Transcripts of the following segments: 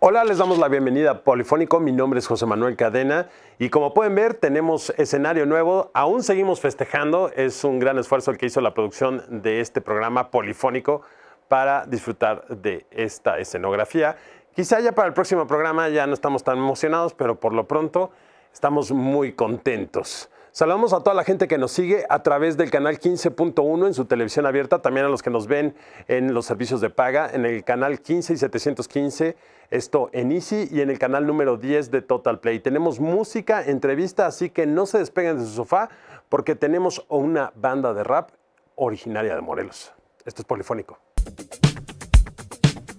Hola, les damos la bienvenida a Polifónico, mi nombre es José Manuel Cadena y como pueden ver tenemos escenario nuevo, aún seguimos festejando, es un gran esfuerzo el que hizo la producción de este programa Polifónico para disfrutar de esta escenografía. Quizá ya para el próximo programa ya no estamos tan emocionados, pero por lo pronto estamos muy contentos. Saludamos a toda la gente que nos sigue a través del canal 15.1 en su televisión abierta, también a los que nos ven en los servicios de paga, en el canal 15 y 715, esto en Easy, y en el canal número 10 de Total Play. Tenemos música, entrevista, así que no se despeguen de su sofá porque tenemos una banda de rap originaria de Morelos. Esto es Polifónico.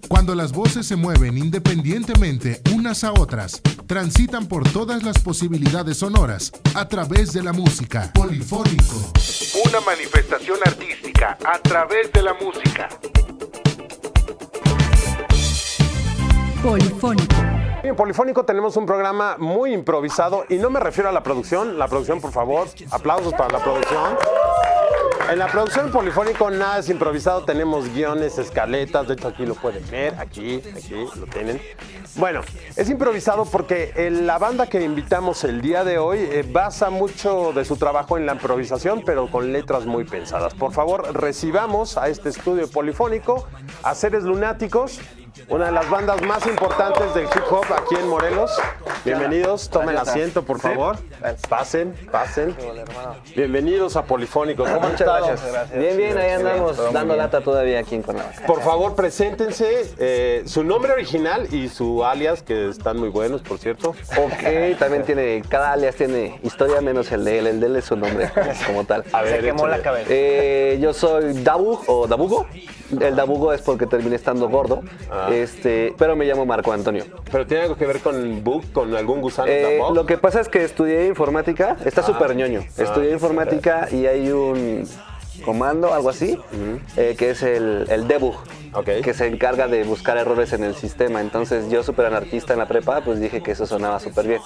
Cuando las voces se mueven independientemente unas a otras, transitan por todas las posibilidades sonoras a través de la música. Polifónico. Una manifestación artística a través de la música. Polifónico. En Polifónico tenemos un programa muy improvisado y no me refiero a la producción. La producción, por favor, aplausos para la producción. En la producción Polifónico nada es improvisado, tenemos guiones, escaletas, de hecho aquí lo pueden ver, aquí lo tienen. Bueno, es improvisado porque la banda que invitamos el día de hoy basa mucho de su trabajo en la improvisación, pero con letras muy pensadas. Por favor, recibamos a este estudio Polifónico a Seres Lunáticos, una de las bandas más importantes del hip hop aquí en Morelos. Bienvenidos, tomen asiento por favor, pasen. Bienvenidos a Polifónico. ¿Cómo están? Gracias. Bien, ahí andamos dando lata todavía aquí en Cuernavaca. Por favor, preséntense su nombre original y su alias, que están muy buenos, por cierto. Ok, también tiene, cada alias tiene historia menos el de él. El de él es su nombre como tal. A ver, se quemó la cabeza. Yo soy Dabug o Dabugo. El Dabugo es porque terminé estando gordo. Pero me llamo Marco Antonio. ¿Pero tiene algo que ver con bug, con algún gusano? Lo que pasa es que estudié informática. Está súper ñoño. Estudié informática y hay un comando, algo así, que es el debug, que se encarga de buscar errores en el sistema. Entonces yo, súper anarquista en la prepa, pues dije que eso sonaba súper bien.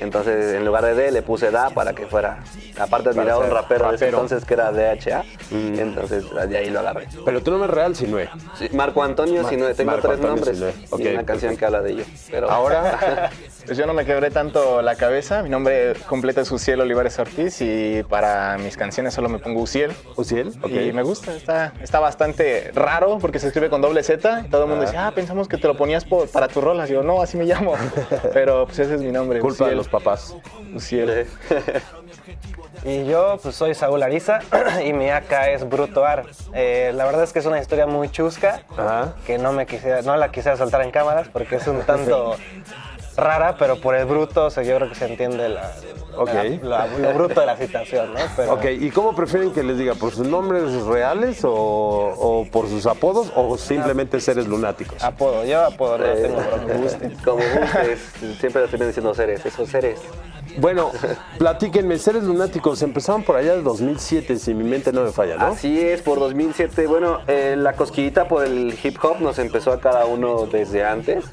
Entonces en lugar de D le puse DA para que fuera, aparte admiraba un rapero de ese entonces que era DHA, entonces de ahí lo agarré. Pero tu nombre es real, Sinuhé. Sí, Marco Antonio Sinuhé, tengo tres nombres y una canción que habla de ello. Pero ahora, pues yo no me quebré tanto la cabeza, mi nombre completo es Uziel Olivares Ortiz y para mis canciones solo me pongo Uziel. Y me gusta, está bastante raro porque se escribe con doble Z y todo el mundo dice, pensamos que te lo ponías para tus rolas. Y yo, no, así me llamo, pero pues ese es mi nombre. Culpa Uziel. De los papás. Uziel. Y yo pues soy Saúl Arisa y mi acá es Bruto Ar. La verdad es que es una historia muy chusca que no la quisiera soltar en cámaras porque es un tanto rara, pero por el bruto, o sea, yo creo que se entiende lo bruto de la situación, ¿no? Pero... Ok, ¿y cómo prefieren que les diga? ¿Por sus nombres reales o por sus apodos o simplemente Seres Lunáticos? Apodo, yo apodo no tengo, pero me guste. Como gustes, siempre lo terminan diciendo Seres, esos Seres. Bueno, platíquenme, Seres Lunáticos, empezaron por allá del 2007, si mi mente no me falla, ¿no? Así es, por 2007, bueno, la cosquillita por el hip hop nos empezó a cada uno desde antes,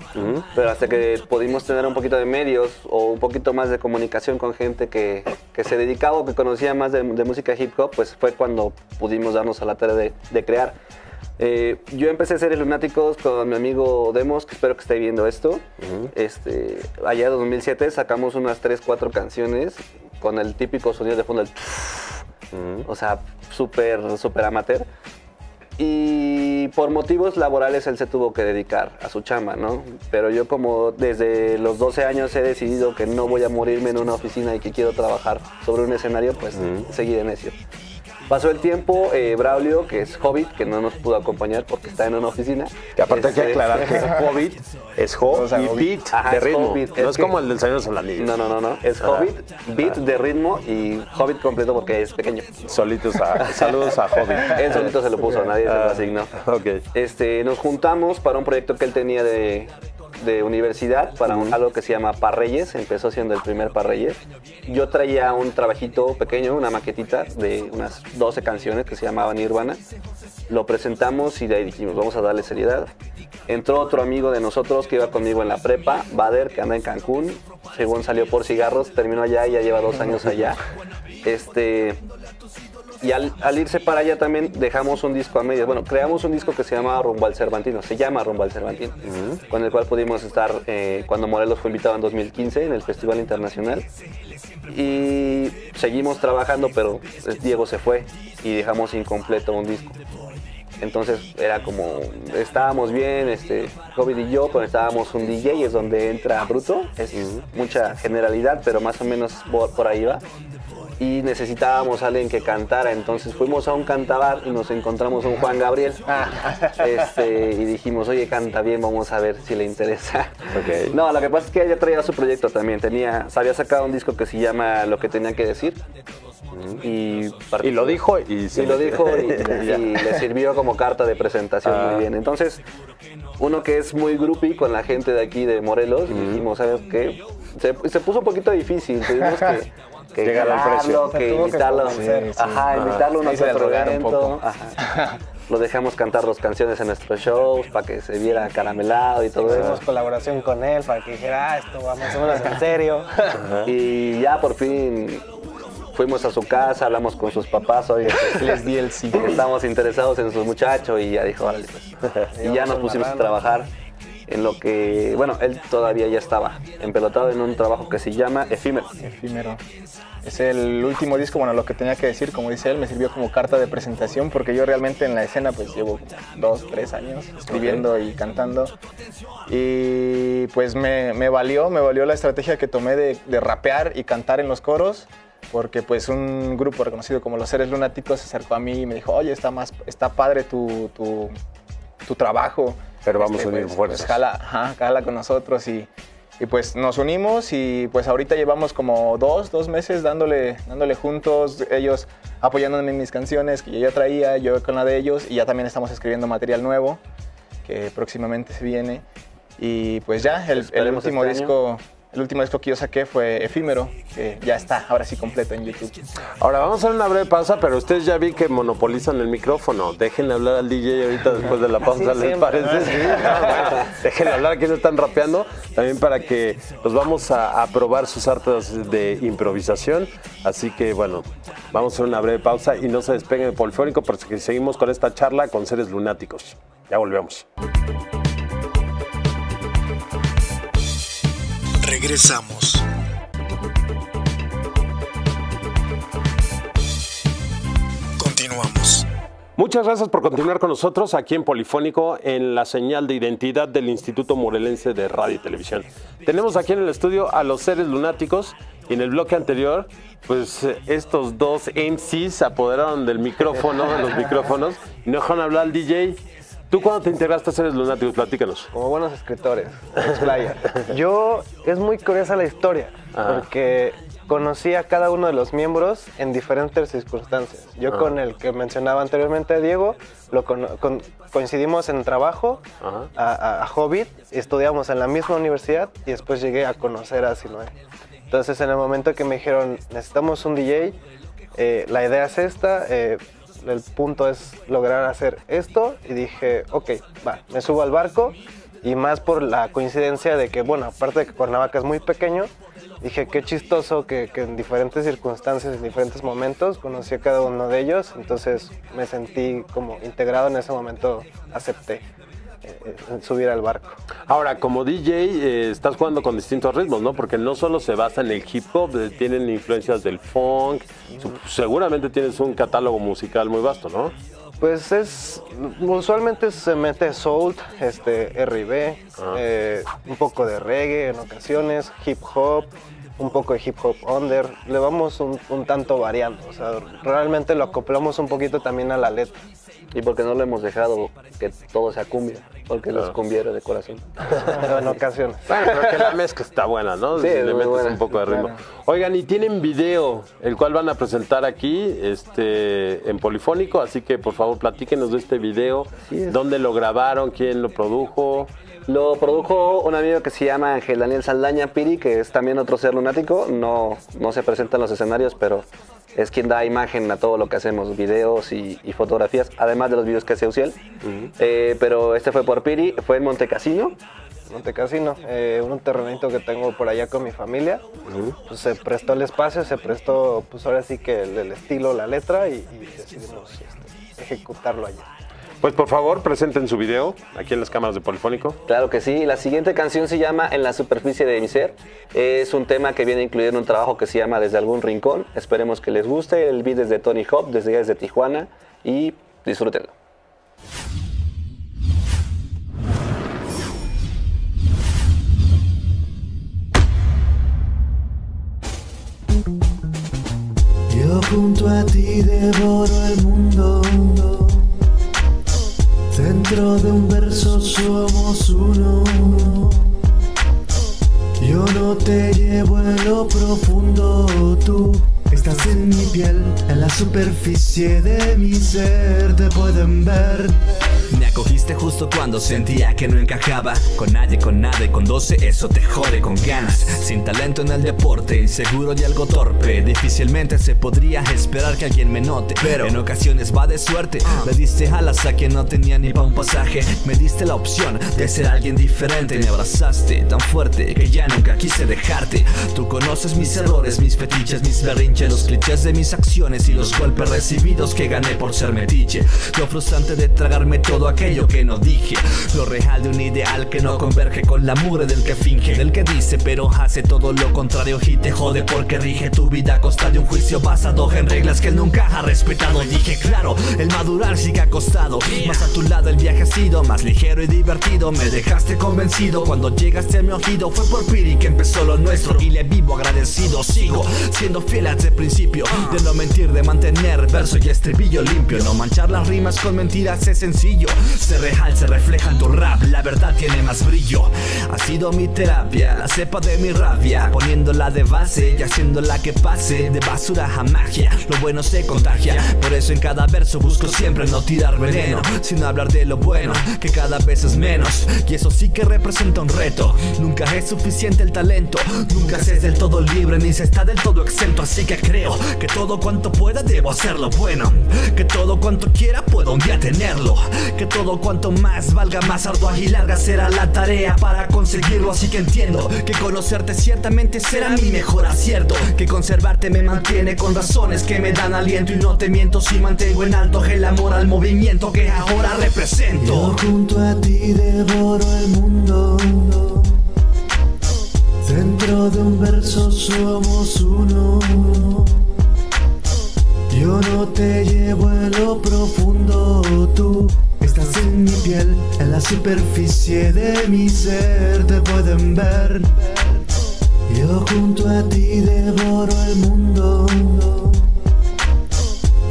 pero hasta que pudimos tener un poquito de medios o un poquito más de comunicación con gente que se dedicaba o que conocía más de música hip hop, pues fue cuando pudimos darnos a la tarea de crear. Yo empecé Seres Lunáticos con mi amigo Demos, que espero que esté viendo esto. Allá en 2007 sacamos unas 3-4 canciones con el típico sonido de fondo, el o sea, súper amateur. Y por motivos laborales él se tuvo que dedicar a su chamba, ¿no? Pero yo como desde los 12 años he decidido que no voy a morirme en una oficina y que quiero trabajar sobre un escenario, pues seguí en eso. Pasó el tiempo, Braulio, que es Hobbit, que no nos pudo acompañar porque está en una oficina. Que aparte hay que aclarar que Hobbit es Hobbit de ritmo. Hobbit. No es como el del Señor de los Anillos. No. Es Hobbit, beat de ritmo y Hobbit completo porque es pequeño. Saludos a Hobbit. Él solito se lo puso, nadie se lo asignó. Nos juntamos para un proyecto que él tenía de universidad para algo que se llama Parreyes, empezó siendo el primer Parreyes. Yo traía un trabajito pequeño, una maquetita de unas 12 canciones que se llamaban Nirvana. Lo presentamos y de ahí dijimos, vamos a darle seriedad. Entró otro amigo de nosotros que iba conmigo en la prepa, Badr, que anda en Cancún. Según salió por cigarros, terminó allá y ya lleva 2 años allá. y al irse para allá también dejamos un disco a medias. Bueno, creamos un disco que se llama Rumbo al Cervantino, con el cual pudimos estar cuando Morelos fue invitado en 2015 en el Festival Internacional. Y seguimos trabajando, pero Diego se fue y dejamos incompleto un disco. Entonces era como, estábamos bien, Hobbit y yo, pero estábamos un DJ, es donde entra Bruto, es mucha generalidad, pero más o menos por ahí va. Y necesitábamos a alguien que cantara, entonces fuimos a un cantabar y nos encontramos a un Juan Gabriel. Y dijimos, oye, canta bien, vamos a ver si le interesa. Okay. No, lo que pasa es que ella traía su proyecto también, había sacado un disco que se llama Lo que tenía que decir. Y lo dijo y le sirvió como carta de presentación muy bien. Entonces, uno que es muy groupie con la gente de aquí de Morelos, dijimos, ¿sabes qué? Se puso un poquito difícil, tuvimos que llegar al precio, que invitarlo, invitarlo a nuestro evento. Lo dejamos cantar las canciones en nuestros shows para que se viera caramelado y todo eso. Hicimos colaboración con él para que dijera, esto va más o menos en serio. Y ya por fin fuimos a su casa, hablamos con sus papás, oye, les di el sí. Estamos interesados en sus muchachos y ya dijo, órale, pues. Y ya nos pusimos a trabajar en lo que, bueno, él todavía ya estaba empelotado en un trabajo que se llama Efímero. Efímero. Es el último disco, bueno, Lo que tenía que decir, como dice él, me sirvió como carta de presentación porque yo realmente en la escena pues llevo 2, 3 años escribiendo y cantando y pues me valió la estrategia que tomé de rapear y cantar en los coros. Porque pues un grupo reconocido como los Seres Lunáticos se acercó a mí y me dijo, oye, está padre tu trabajo. Pero vamos a unir fuerzas. Pues, jala con nosotros y pues nos unimos y pues ahorita llevamos como dos meses dándole juntos, ellos apoyándome en mis canciones que yo ya traía, yo con la de ellos y ya también estamos escribiendo material nuevo que próximamente se viene. Y pues ya, el último disco... El último disco que yo saqué fue Efímero, que ya está, ahora sí completo en YouTube. Ahora vamos a hacer una breve pausa, pero ustedes ya vi que monopolizan el micrófono. Déjenle hablar al DJ ahorita después de la pausa, ¿les parece? Sí, bueno, déjenle hablar a quienes están rapeando, también para que los vamos a probar sus artes de improvisación. Así que, bueno, vamos a hacer una breve pausa y no se despeguen del Polifónico porque seguimos con esta charla con Seres Lunáticos. Ya volvemos. Regresamos. Continuamos. Muchas gracias por continuar con nosotros aquí en Polifónico en la señal de identidad del Instituto Morelense de Radio y Televisión. Tenemos aquí en el estudio a los Seres Lunáticos y en el bloque anterior, pues estos dos MCs se apoderaron del micrófono, de los micrófonos y no dejaron hablar al DJ. ¿Tú cuándo te integraste a Seres Lunáticos? Platícanos. Como buenos escritores, explaya. Es muy curiosa la historia, porque conocí a cada uno de los miembros en diferentes circunstancias. Yo con el que mencionaba anteriormente, Diego, coincidimos en trabajo a Hobbit, estudiamos en la misma universidad y después llegué a conocer a Sinuhé. Entonces, en el momento que me dijeron, necesitamos un DJ, la idea es esta, el punto es lograr hacer esto y dije, ok, va, me subo al barco y más por la coincidencia de que, bueno, aparte de que Cuernavaca es muy pequeño, dije, qué chistoso que en diferentes circunstancias, en diferentes momentos, conocí a cada uno de ellos, entonces me sentí como integrado en ese momento, acepté subir al barco. Ahora, como DJ estás jugando con distintos ritmos, ¿no? Porque no solo se basa en el hip hop, tienen influencias del funk, seguramente tienes un catálogo musical muy vasto, ¿no? Pues usualmente se mete soul, R&B, un poco de reggae en ocasiones, hip hop, un poco de hip hop under, le vamos un tanto variando, o sea, realmente lo acoplamos un poquito también a la letra. Y porque no lo hemos dejado que todo sea cumbia, porque los cumbieros de corazón. En ocasiones. Bueno, pero que la mezcla está buena, ¿no? Sí, si le metes buena, un poco de ritmo. Claro. Oigan, y tienen video, el cual van a presentar aquí en Polifónico, así que por favor platíquenos de este video, dónde lo grabaron, quién lo produjo. Lo produjo un amigo que se llama Ángel Daniel Saldaña Piri, que es también otro ser lunático, no se presenta en los escenarios, pero es quien da imagen a todo lo que hacemos, videos y fotografías, además de los videos que hace Uziel. Pero este fue por Piri, fue en Monte Cassino. Monte Cassino, un terrenito que tengo por allá con mi familia. Pues se prestó el espacio, se prestó, pues ahora sí que el estilo, la letra, y decidimos ejecutarlo allá. Pues por favor, presenten su video aquí en las cámaras de Polifónico. Claro que sí. La siguiente canción se llama En la Superficie de mi Ser. Es un tema que viene incluido en un trabajo que se llama Desde Algún Rincón. Esperemos que les guste. El beat es de Tony Hop, desde Tijuana. Y disfrútenlo. Yo junto a ti devoro el mundo. Dentro de un verso somos uno. Yo no te llevo en lo profundo, tú estás en mi piel, en la superficie de mi ser, te pueden ver. Me acogiste justo cuando sentía que no encajaba con nadie, con nada y con 12, eso te jode con ganas. Sin talento en el deporte, inseguro y algo torpe, difícilmente se podría esperar que alguien me note, pero en ocasiones va de suerte. Le diste alas a quien no tenía ni pa' un pasaje, me diste la opción de ser alguien diferente. Me abrazaste tan fuerte que ya nunca quise dejarte. Tú conoces mis errores, mis fetiches, mis berrinches, los clichés de mis acciones y los golpes recibidos que gané por ser metiche. Lo frustrante de tragarme todo aquello que no dije, lo real de un ideal que no converge con la mure del que finge, del que dice pero hace todo lo contrario y te jode porque rige tu vida a costa de un juicio basado en reglas que él nunca ha respetado. Dije claro, el madurar sigue acostado, más a tu lado el viaje ha sido más ligero y divertido. Me dejaste convencido cuando llegaste a mi oído, fue por Piri que empezó lo nuestro y le vivo agradecido. Sigo siendo fiel a ese principio de no mentir, de mantener verso y estribillo limpio, no manchar las rimas con mentiras es sencillo. Se real, se refleja en tu rap, la verdad tiene más brillo. Ha sido mi terapia, la cepa de mi rabia, poniéndola de base y haciéndola que pase de basura a magia. Lo bueno se contagia, por eso en cada verso busco siempre no tirar veneno, sino hablar de lo bueno, que cada vez es menos. Y eso sí que representa un reto, nunca es suficiente el talento, nunca se es del todo libre ni se está del todo exento. Así que creo que todo cuanto pueda debo hacerlo bueno, que todo cuanto quiera puedo un día tenerlo, que todo cuanto más valga, más ardua y larga será la tarea para conseguirlo. Así que entiendo que conocerte ciertamente será mi mejor acierto, que conservarte me mantiene con razones que me dan aliento. Y no te miento si mantengo en alto el amor al movimiento que ahora represento. Yo junto a ti devoro el mundo, dentro de un verso somos uno. Yo no te llevo en lo profundo, tú estás en mi piel, en la superficie de mi ser, te pueden ver. Yo junto a ti devoro el mundo,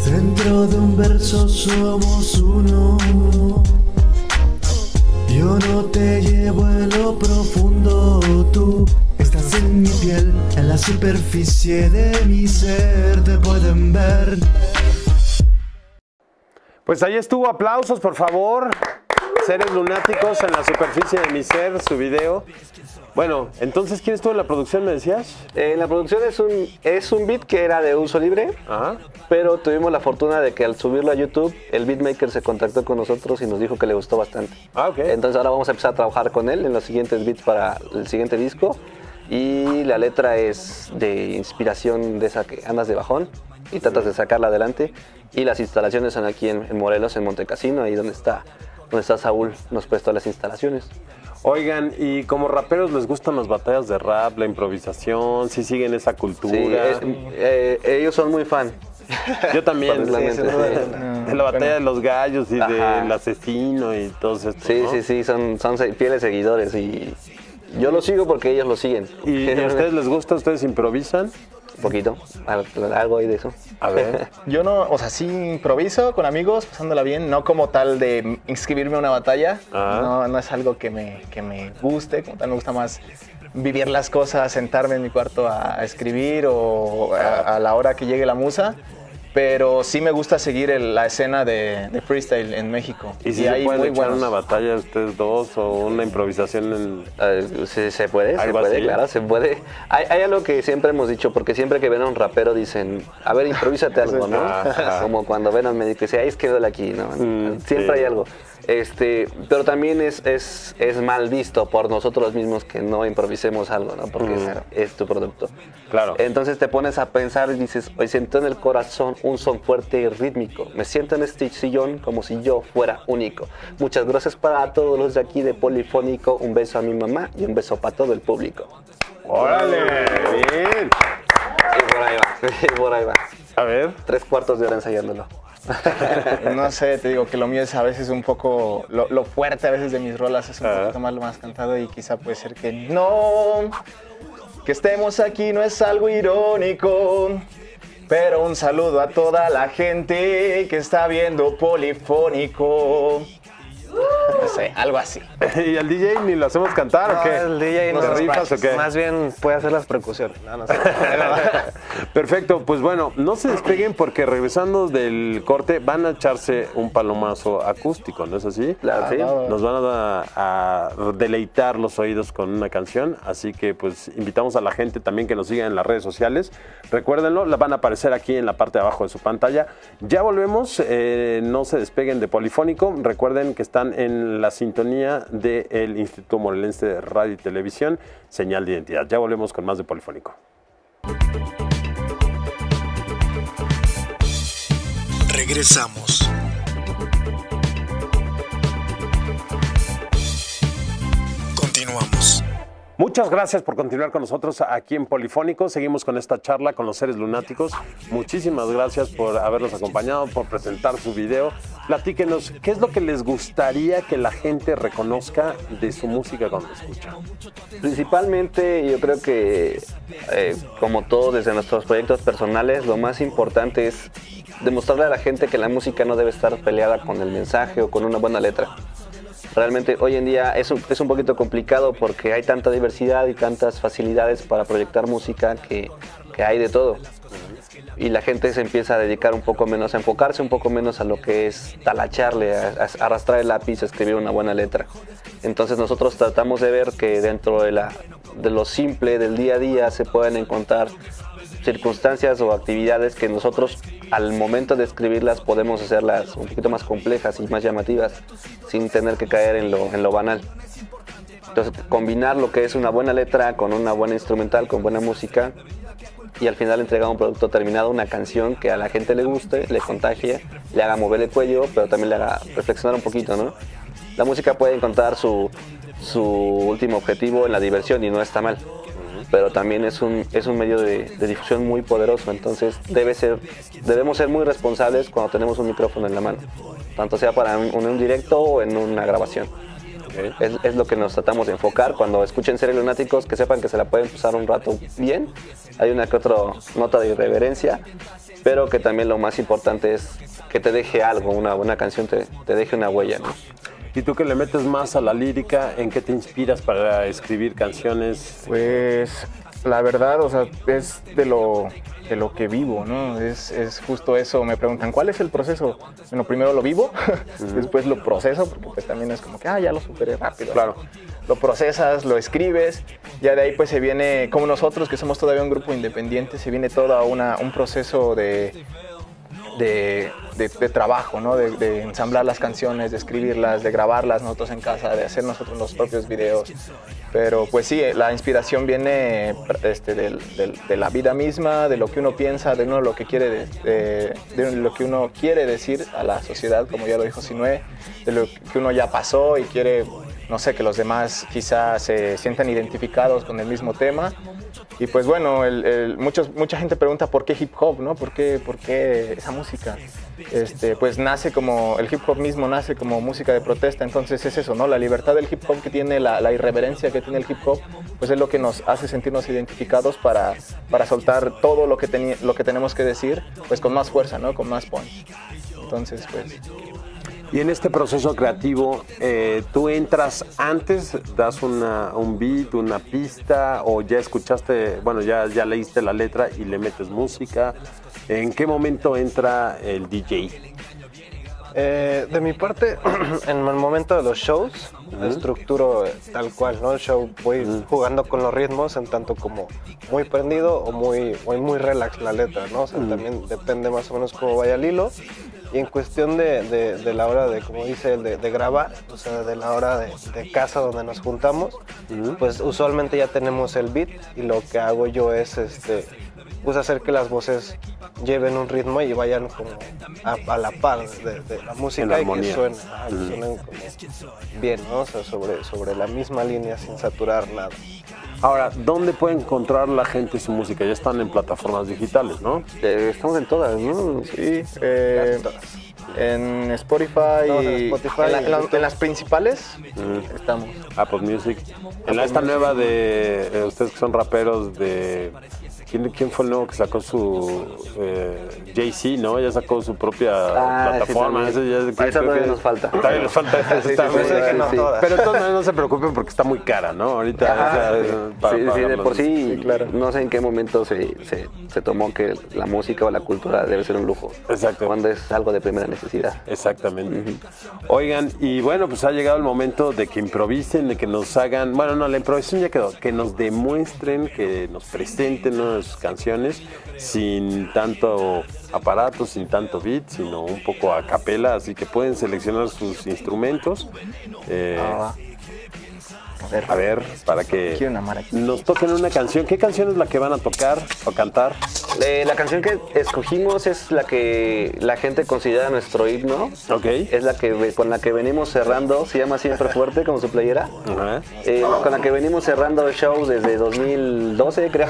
dentro de un verso somos uno. Yo no te llevo en lo profundo, tú estás en mi piel, en la superficie de mi ser, te pueden ver. Pues ahí estuvo, aplausos por favor. Seres Lunáticos, En la Superficie de mi Ser, su video. Bueno, entonces, ¿quién estuvo en la producción, me decías? En la producción es un beat que era de uso libre. Ajá. Pero tuvimos la fortuna de que al subirlo a YouTube, el beatmaker se contactó con nosotros y nos dijo que le gustó bastante. Ah, ok. Entonces ahora vamos a empezar a trabajar con él en los siguientes beats para el siguiente disco. Y la letra es de inspiración de esa que andas de bajón y tratas de sacarla adelante. Y las instalaciones son aquí en Morelos, en Monte Cassino, ahí donde está Saúl, nos prestó las instalaciones. Oigan, ¿y como raperos les gustan las batallas de rap, la improvisación? ¿Sí siguen esa cultura? Sí, ellos son muy fan. Yo también, de la batalla de los gallos y del asesino y todo esto, sí, ¿no? Sí, son fieles seguidores y yo los sigo porque ellos lo siguen. ¿Y a ustedes les gusta? ¿Ustedes improvisan? Un poquito, algo ahí de eso. A ver. Yo no, o sea, sí improviso con amigos, pasándola bien, no como tal de inscribirme a una batalla. No es algo que me guste, como tal me gusta más vivir las cosas, sentarme en mi cuarto a escribir o a la hora que llegue la musa. Pero sí me gusta seguir la escena de freestyle en México. ¿Y si hay muy buena una batalla ustedes dos o una improvisación? Se puede, claro, se puede. Hay algo que siempre hemos dicho, porque siempre que ven a un rapero dicen, a ver, improvísate algo, ¿no? Como cuando ven a un médico y dicen, ahí es que duele aquí, ¿no? Siempre hay algo. Pero también es mal visto por nosotros mismos que no improvisemos algo, ¿no? Porque es tu producto. Claro. Entonces te pones a pensar y dices, hoy siento en el corazón un son fuerte y rítmico. Me siento en este sillón como si yo fuera único. Muchas gracias para todos los de aquí de Polifónico. Un beso a mi mamá y un beso para todo el público. ¡Órale! ¡Bien! Y por ahí va, y por ahí va. A ver. 3/4 de hora ensayándolo. No sé, te digo que lo mío es a veces un poco, lo fuerte a veces de mis rolas es un poquito más cantado y quizá puede ser que no, que estemos aquí no es algo irónico, pero un saludo a toda la gente que está viendo Polifónico. No sé, algo así. ¿Y al DJ ni lo hacemos cantar o qué? El DJ no se rifas o qué. Más bien puede hacer las percusiones. No, no sé. Perfecto, pues bueno, no se despeguen porque regresando del corte van a echarse un palomazo acústico, ¿no es así? Claro, sí. Nos van a deleitar los oídos con una canción, así que pues invitamos a la gente también que nos siga en las redes sociales. Recuérdenlo, van a aparecer aquí en la parte de abajo de su pantalla. Ya volvemos, no se despeguen de Polifónico. Recuerden que están en la sintonía del Instituto Morelense de Radio y Televisión, Señal de Identidad. Ya volvemos con más de Polifónico. Regresamos. Continuamos. Muchas gracias por continuar con nosotros aquí en Polifónico. Seguimos con esta charla con los Seres Lunáticos. Muchísimas gracias por habernos acompañado, por presentar su video. Platíquenos, ¿qué es lo que les gustaría que la gente reconozca de su música cuando escucha? Principalmente, yo creo que, como todo, desde nuestros proyectos personales, lo más importante es demostrarle a la gente que la música no debe estar peleada con el mensaje o con una buena letra. Realmente hoy en día es un poquito complicado porque hay tanta diversidad y tantas facilidades para proyectar música que hay de todo. Y la gente se empieza a dedicar un poco menos, a enfocarse un poco menos a lo que es talacharle, a arrastrar el lápiz, a escribir una buena letra. Entonces nosotros tratamos de ver que dentro de lo simple del día a día se pueden encontrar circunstancias o actividades que nosotros al momento de escribirlas podemos hacerlas un poquito más complejas y más llamativas sin tener que caer en lo banal. Entonces combinar lo que es una buena letra con una buena instrumental, con buena música y al final entregar un producto terminado, una canción que a la gente le guste, le contagie, le haga mover el cuello, pero también le haga reflexionar un poquito, ¿no? La música puede encontrar su último objetivo en la diversión y no está mal. Pero también es un medio de difusión muy poderoso, entonces debemos ser muy responsables cuando tenemos un micrófono en la mano, tanto sea para un directo o en una grabación. Okay. Es lo que nos tratamos de enfocar. Cuando escuchen Seres Lunáticos, que sepan que se la pueden pasar un rato bien, hay una que otra nota de irreverencia, pero que también lo más importante es que te deje algo, una buena canción te deje una huella, ¿no? ¿Y tú que le metes más a la lírica, en qué te inspiras para escribir canciones? Pues la verdad, o sea, es de lo que vivo, ¿no? Es justo eso. Me preguntan, ¿cuál es el proceso? Bueno, primero lo vivo, después lo proceso, porque pues también es como que, ya lo superé rápido. Claro. Lo procesas, lo escribes, ya de ahí pues se viene, como nosotros que somos todavía un grupo independiente, se viene todo un proceso de trabajo, ¿no? De ensamblar las canciones, de escribirlas, de grabarlas nosotros en casa, de hacer nosotros los propios videos. Pero pues sí, la inspiración viene de la vida misma, de lo que uno piensa, de lo que uno quiere decir a la sociedad, como ya lo dijo Sinuhé, de lo que uno ya pasó y quiere, no sé, que los demás quizás se sientan identificados con el mismo tema. Y pues bueno, mucha gente pregunta por qué hip hop, ¿no? ¿Por qué esa música? Pues nace como, el hip hop mismo nace como música de protesta, entonces es eso, ¿no? La libertad del hip hop que tiene, la irreverencia que tiene el hip hop, pues es lo que nos hace sentirnos identificados para soltar todo lo que tenemos que decir, pues con más fuerza, ¿no? Con más punch. Entonces, pues... Y en este proceso creativo, ¿tú entras antes, das un beat, una pista, o ya escuchaste, bueno, ya leíste la letra y le metes música? ¿En qué momento entra el DJ? De mi parte, en el momento de los shows, estructuro tal cual, ¿no? El show voy jugando con los ritmos, en tanto como muy prendido o muy relax la letra, ¿no? O sea, también depende más o menos cómo vaya el hilo. Y en cuestión de la hora de, como dice él, de grabar, o sea, de la hora de casa donde nos juntamos, pues usualmente ya tenemos el beat y lo que hago yo es pues hacer que las voces lleven un ritmo y vayan como a la par de la música y que suenen, suenen como bien, ¿no? O sea, sobre la misma línea sin saturar nada. Ahora, ¿dónde puede encontrar la gente su música? Ya están en plataformas digitales, ¿no? Estamos en todas, ¿no? Sí. En Spotify, en las principales estamos. Apple Music. En esta nueva de ustedes que son raperos de... ¿Quién fue el nuevo que sacó su Jay-Z, ¿no? Ya sacó su propia plataforma. Sí, eso también nos falta. También nos falta. Pero todos no se preocupen porque está muy cara, ¿no? Ahorita. De por sí, claro. No sé en qué momento se tomó que la música o la cultura debe ser un lujo. Exacto. Cuando es algo de primera necesidad. Exactamente. Oigan, y bueno, pues ha llegado el momento de que improvisen, de que nos hagan... Bueno, no, la improvisación ya quedó. Que nos demuestren, que nos presenten una de sus canciones sin tanto aparato, sin tanto beat, sino un poco a capela, así que pueden seleccionar sus instrumentos. A ver, para que nos toquen una canción. ¿Qué canción es la que van a tocar o cantar? La canción que escogimos es la que la gente considera nuestro himno. Okay. Es la que con la que venimos cerrando, se llama Siempre Fuerte, como su playera. Con la que venimos cerrando el show desde 2012, creo.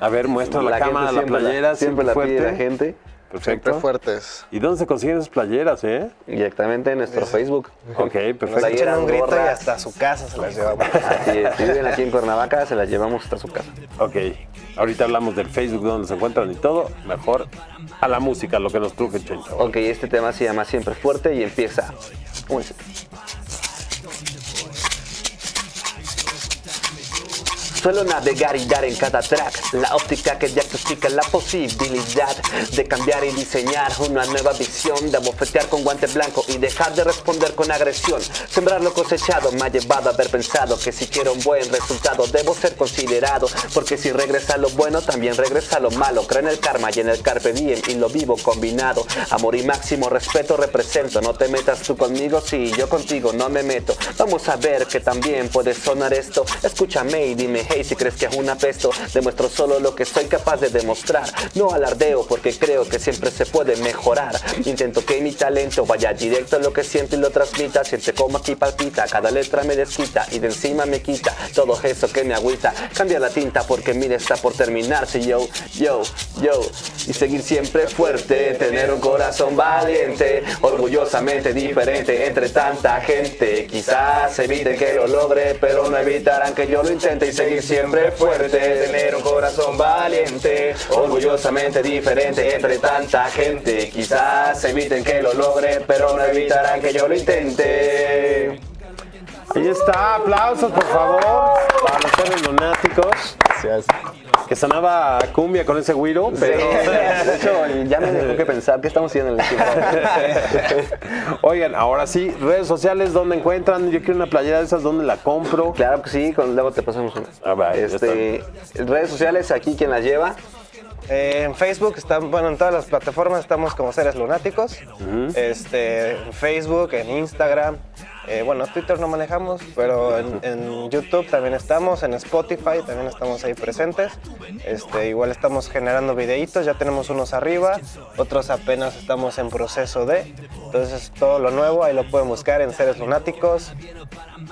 A ver, muestra la cámara, la playera, siempre la pide la gente. Perfecto. Siempre Fuertes. ¿Y dónde se consiguen esas playeras, Directamente en nuestro Facebook. Ok, perfecto. Se echan un grito y hasta su casa se las llevamos. Así es, si viven aquí en Cuernavaca, se las llevamos hasta su casa. Ok, ahorita hablamos del Facebook, donde se encuentran y todo. Mejor a la música, lo que nos truje, Chencho. Ok, este tema se llama Siempre Fuerte y empieza. Suelo navegar y dar en cada track la óptica que diagnostica la posibilidad de cambiar y diseñar una nueva visión, de bofetear con guante blanco y dejar de responder con agresión. Sembrar lo cosechado me ha llevado a haber pensado que si quiero un buen resultado debo ser considerado, porque si regresa lo bueno también regresa lo malo. Creo en el karma y en el carpe diem y lo vivo combinado. Amor y máximo respeto represento. No te metas tú conmigo si yo contigo no me meto. Vamos a ver que también puede sonar esto. Escúchame y dime, hey, si crees que es un apesto, demuestro solo lo que soy capaz de demostrar. No alardeo porque creo que siempre se puede mejorar. Intento que mi talento vaya directo a lo que siento y lo transmita. Siente como aquí palpita, cada letra me desquita y de encima me quita todo eso que me agüita. Cambia la tinta porque mira está por terminarse. Yo. Y seguir siempre fuerte, tener un corazón valiente, orgullosamente diferente entre tanta gente. Quizás eviten que lo logre, pero no evitarán que yo lo intente y seguir siempre fuerte, tener un corazón valiente, orgullosamente diferente entre tanta gente. Quizás eviten que lo logre, pero no evitarán que yo lo intente. Ahí está, aplausos por favor para los Seres Lunáticos. Gracias. Que sonaba cumbia con ese güiro, pero... Sí, de hecho, ya me dejó que pensar, ¿qué estamos haciendo en el equipo? Oigan, ahora sí, redes sociales, ¿dónde encuentran? Yo quiero una playera de esas, ¿dónde la compro? Claro que sí, luego te pasamos una. Redes sociales, aquí quien las lleva. En Facebook, en todas las plataformas estamos como Seres Lunáticos. En Facebook, en Instagram. Twitter no manejamos, pero en YouTube también estamos, en Spotify también estamos ahí presentes. Igual estamos generando videitos, ya tenemos unos arriba, otros apenas estamos en proceso de. Entonces todo lo nuevo ahí lo pueden buscar en Seres Lunáticos,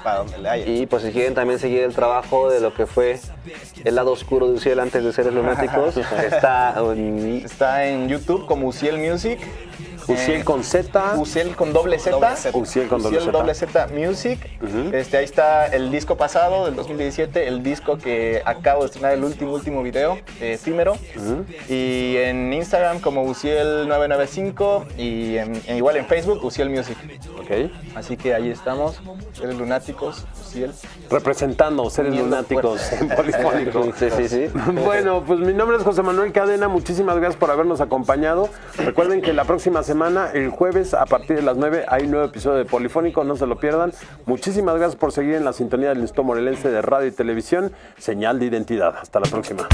para donde le haya. Y pues si quieren también seguir el trabajo de lo que fue el lado oscuro de Uziel antes de Seres Lunáticos, está en YouTube como Uziel Music. Uziel con Z. Uziel con doble Z. Uziel doble Z Music. Ahí está el disco pasado del 2017, el disco que acabo de estrenar, el último video, Efímero. Y en Instagram como Uziel995 y igual en Facebook, Uziel Music. Ok. Así que ahí estamos, Seres Lunáticos, Uziel. Representando Seres Lunáticos en Polifónico. Sí. Bueno, pues mi nombre es José Manuel Cadena. Muchísimas gracias por habernos acompañado. Recuerden que la próxima semana, el jueves, a partir de las 9, hay un nuevo episodio de Polifónico, no se lo pierdan. Muchísimas gracias por seguir en la sintonía del Instituto Morelense de Radio y Televisión, Señal de Identidad. Hasta la próxima.